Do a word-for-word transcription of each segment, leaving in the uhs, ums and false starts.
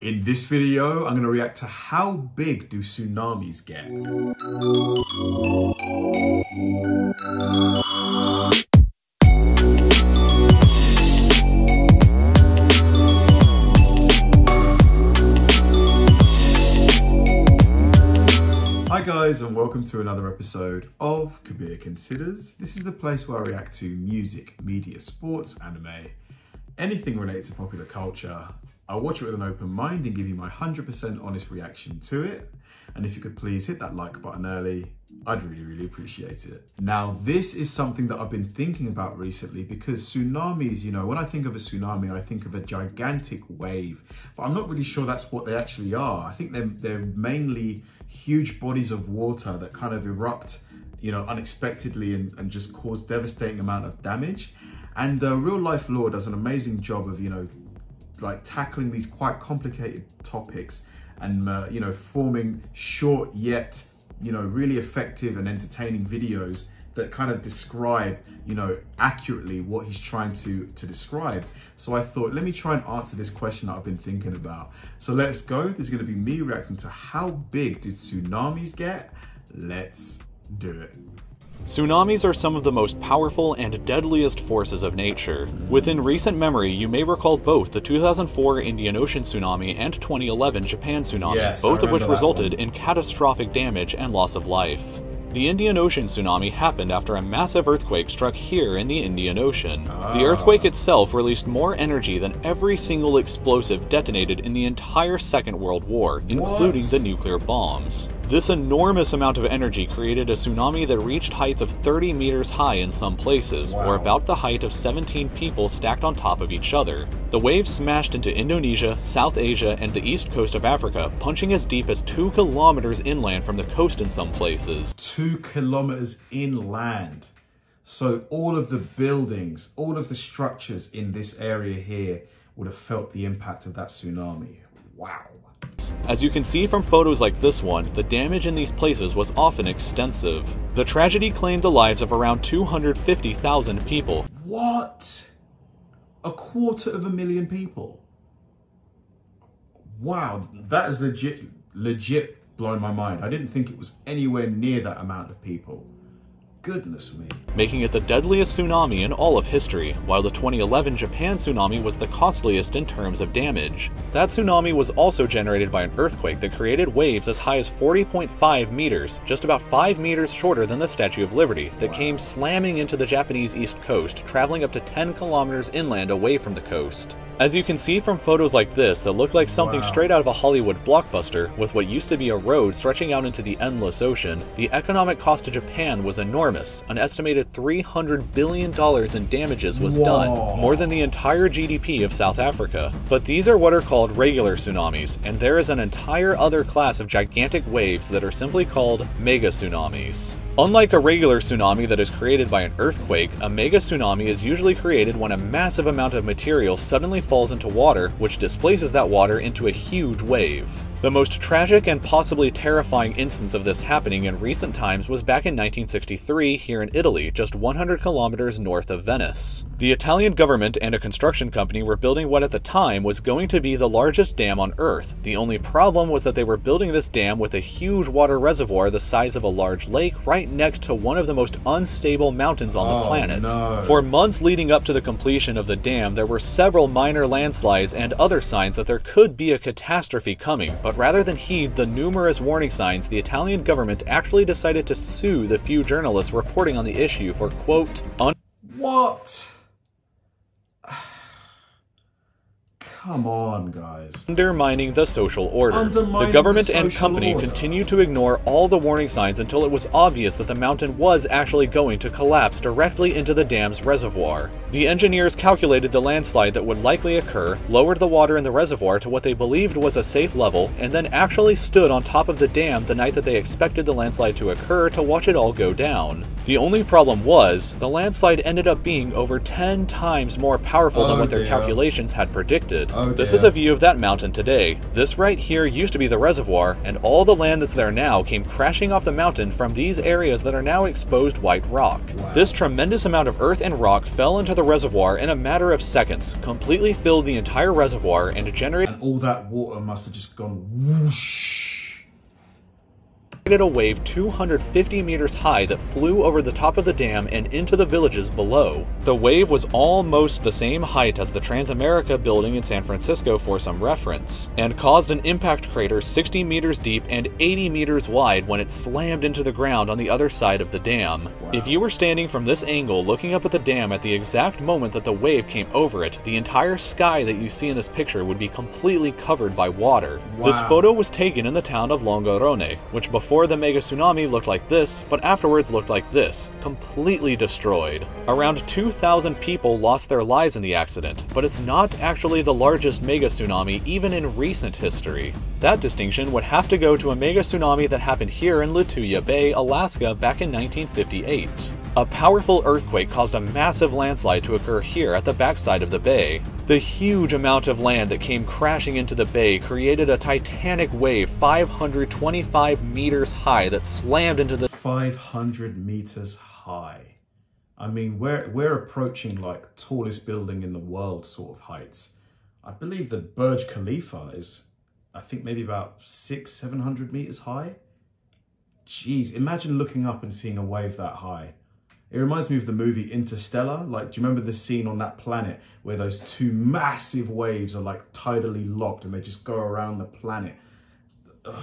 In this video, I'm going to react to how big do tsunamis get? Hi guys, and welcome to another episode of Kabir Considers. This is the place where I react to music, media, sports, anime, anything related to popular culture. I'll watch it with an open mind and give you my one hundred percent honest reaction to it. And if you could please hit that like button early, I'd really, really appreciate it. Now, this is something that I've been thinking about recently because tsunamis, you know, when I think of a tsunami, I think of a gigantic wave, but I'm not really sure that's what they actually are. I think they're, they're mainly huge bodies of water that kind of erupt, you know, unexpectedly and, and just cause devastating amount of damage. And uh, Real Life Lore does an amazing job of, you know, like tackling these quite complicated topics and, uh, you know, forming short yet, you know, really effective and entertaining videos that kind of describe, you know, accurately what he's trying to, to describe. So I thought, let me try and answer this question that I've been thinking about. So let's go. There's going to be me reacting to how big do tsunamis get? Let's do it. Tsunamis are some of the most powerful and deadliest forces of nature. Within recent memory, you may recall both the two thousand four Indian Ocean tsunami and twenty eleven Japan tsunami, yes, both of which resulted in catastrophic damage and loss of life. The Indian Ocean tsunami happened after a massive earthquake struck here in the Indian Ocean. Ah. The earthquake itself released more energy than every single explosive detonated in the entire Second World War, including what? the nuclear bombs. This enormous amount of energy created a tsunami that reached heights of thirty meters high in some places, wow. or about the height of seventeen people stacked on top of each other. The waves smashed into Indonesia, South Asia, and the east coast of Africa, punching as deep as two kilometers inland from the coast in some places. Two kilometers inland. So all of the buildings, all of the structures in this area here would have felt the impact of that tsunami. Wow. As you can see from photos like this one, the damage in these places was often extensive. The tragedy claimed the lives of around two hundred fifty thousand people. What? A quarter of a million people. Wow, that is legit, legit blown my mind. I didn't think it was anywhere near that amount of people. Goodness me. Making it the deadliest tsunami in all of history, while the twenty eleven Japan tsunami was the costliest in terms of damage. That tsunami was also generated by an earthquake that created waves as high as forty point five meters, just about five meters shorter than the Statue of Liberty, that wow. came slamming into the Japanese east coast, traveling up to ten kilometers inland away from the coast. As you can see from photos like this that look like something wow. straight out of a Hollywood blockbuster, with what used to be a road stretching out into the endless ocean, the economic cost to Japan was enormous. An estimated three hundred billion dollars in damages was Whoa. done, more than the entire G D P of South Africa. But these are what are called regular tsunamis, and there is an entire other class of gigantic waves that are simply called mega tsunamis. Unlike a regular tsunami that is created by an earthquake, a mega tsunami is usually created when a massive amount of material suddenly falls into water, which displaces that water into a huge wave. The most tragic and possibly terrifying instance of this happening in recent times was back in nineteen sixty-three here in Italy, just one hundred kilometers north of Venice. The Italian government and a construction company were building what at the time was going to be the largest dam on Earth. The only problem was that they were building this dam with a huge water reservoir the size of a large lake right next to one of the most unstable mountains on the oh, planet. No. For months leading up to the completion of the dam, there were several minor landslides and other signs that there could be a catastrophe coming. But rather than heed the numerous warning signs, the Italian government actually decided to sue the few journalists reporting on the issue for, quote, un- What? Come on, guys. Undermining the social order. The government and company continued to ignore all the warning signs until it was obvious that the mountain was actually going to collapse directly into the dam's reservoir. The engineers calculated the landslide that would likely occur, lowered the water in the reservoir to what they believed was a safe level, and then actually stood on top of the dam the night that they expected the landslide to occur to watch it all go down. The only problem was, the landslide ended up being over ten times more powerful oh, than what their yeah. calculations had predicted. Oh, this damn. is a view of that mountain today. This right here used to be the reservoir, and all the land that's there now came crashing off the mountain from these areas that are now exposed white rock. Wow. This tremendous amount of earth and rock fell into the reservoir in a matter of seconds, completely filled the entire reservoir and generated... And all that water must have just gone whoosh. A wave two hundred fifty meters high that flew over the top of the dam and into the villages below. The wave was almost the same height as the Transamerica building in San Francisco for some reference, and caused an impact crater sixty meters deep and eighty meters wide when it slammed into the ground on the other side of the dam. Wow. If you were standing from this angle looking up at the dam at the exact moment that the wave came over it, the entire sky that you see in this picture would be completely covered by water. Wow. This photo was taken in the town of Longarone, which before Before the mega tsunami looked like this, but afterwards looked like this, completely destroyed. Around two thousand people lost their lives in the accident, but it's not actually the largest mega tsunami even in recent history. That distinction would have to go to a mega tsunami that happened here in Lituya Bay, Alaska back in nineteen fifty-eight. A powerful earthquake caused a massive landslide to occur here at the backside of the bay. The huge amount of land that came crashing into the bay created a titanic wave five hundred twenty-five meters high that slammed into the... five hundred meters high. I mean, we're, we're approaching like tallest building in the world sort of heights. I believe the Burj Khalifa is, I think, maybe about six, seven hundred meters high. Jeez, imagine looking up and seeing a wave that high. It reminds me of the movie Interstellar. Like, do you remember the scene on that planet where those two massive waves are like tidally locked and they just go around the planet? Ugh,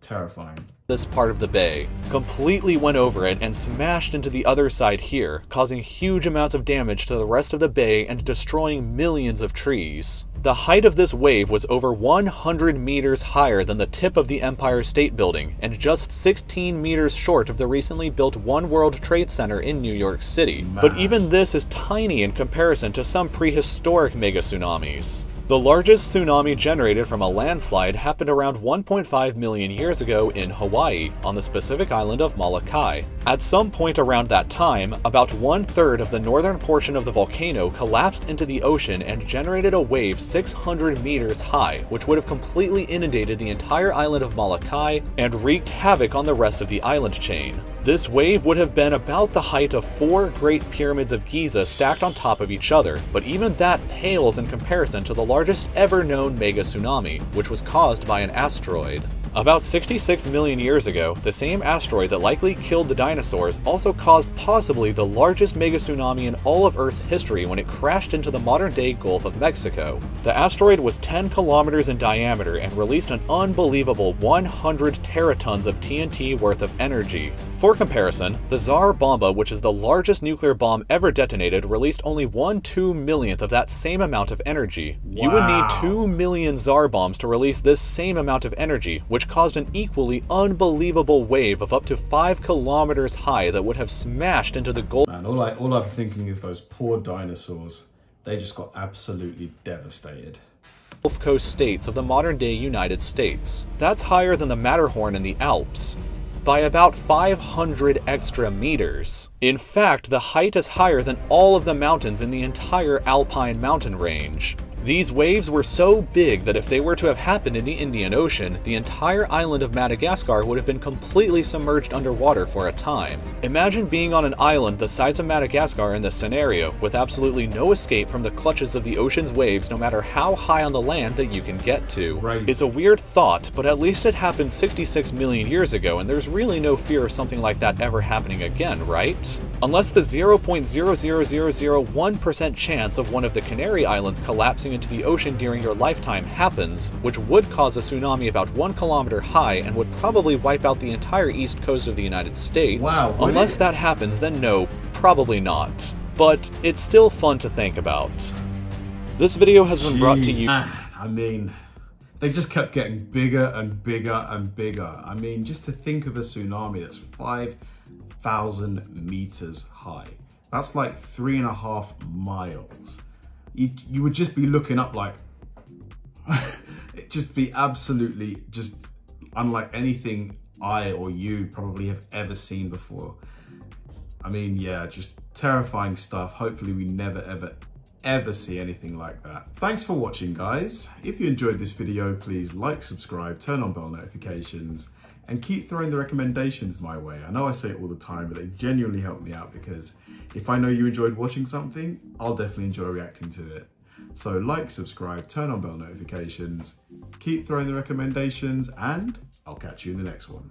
terrifying. This part of the bay completely went over it and smashed into the other side here, causing huge amounts of damage to the rest of the bay and destroying millions of trees. The height of this wave was over one hundred meters higher than the tip of the Empire State Building and just sixteen meters short of the recently built One World Trade Center in New York City. Man. But even this is tiny in comparison to some prehistoric mega tsunamis. The largest tsunami generated from a landslide happened around one point five million years ago in Hawaii. Hawaii, on the Pacific island of Molokai. At some point around that time, about one-third of the northern portion of the volcano collapsed into the ocean and generated a wave six hundred meters high, which would have completely inundated the entire island of Molokai and wreaked havoc on the rest of the island chain. This wave would have been about the height of four Great Pyramids of Giza stacked on top of each other, but even that pales in comparison to the largest ever known mega tsunami, which was caused by an asteroid. About sixty-six million years ago, the same asteroid that likely killed the dinosaurs also caused possibly the largest mega tsunami in all of Earth's history when it crashed into the modern-day Gulf of Mexico. The asteroid was ten kilometers in diameter and released an unbelievable one hundred teratons of T N T worth of energy. For comparison, the Tsar Bomba, which is the largest nuclear bomb ever detonated, released only one two-millionth of that same amount of energy. Wow. You would need two million Tsar bombs to release this same amount of energy, which caused an equally unbelievable wave of up to five kilometers high that would have smashed into the Gulf. Man, all, I, all I'm thinking is those poor dinosaurs. They just got absolutely devastated. Gulf Coast states of the modern-day United States. That's higher than the Matterhorn in the Alps by about five hundred extra meters. In fact, the height is higher than all of the mountains in the entire Alpine mountain range. These waves were so big that if they were to have happened in the Indian Ocean, the entire island of Madagascar would have been completely submerged underwater for a time. Imagine being on an island the size of Madagascar in this scenario, with absolutely no escape from the clutches of the ocean's waves no matter how high on the land that you can get to. Right. It's a weird thought, but at least it happened sixty-six million years ago and there's really no fear of something like that ever happening again, right? Unless the zero point zero zero zero zero one percent chance of one of the Canary Islands collapsing into the ocean during your lifetime happens, which would cause a tsunami about one kilometer high and would probably wipe out the entire east coast of the United States. Wow, unless that happens, then no, probably not. But it's still fun to think about. This video has been Jeez. brought to you... I mean, they just kept getting bigger and bigger and bigger. I mean, just to think of a tsunami that's five thousand meters high. That's like three and a half miles. You, you would just be looking up like, it'd just be absolutely just unlike anything I or you probably have ever seen before. I mean, yeah, just terrifying stuff. Hopefully we never, ever, ever see anything like that. Thanks for watching, guys. If you enjoyed this video, please like, subscribe, turn on bell notifications, and keep throwing the recommendations my way. I know I say it all the time, but they genuinely help me out, because if I know you enjoyed watching something, I'll definitely enjoy reacting to it. So like, subscribe, turn on bell notifications, keep throwing the recommendations, and I'll catch you in the next one.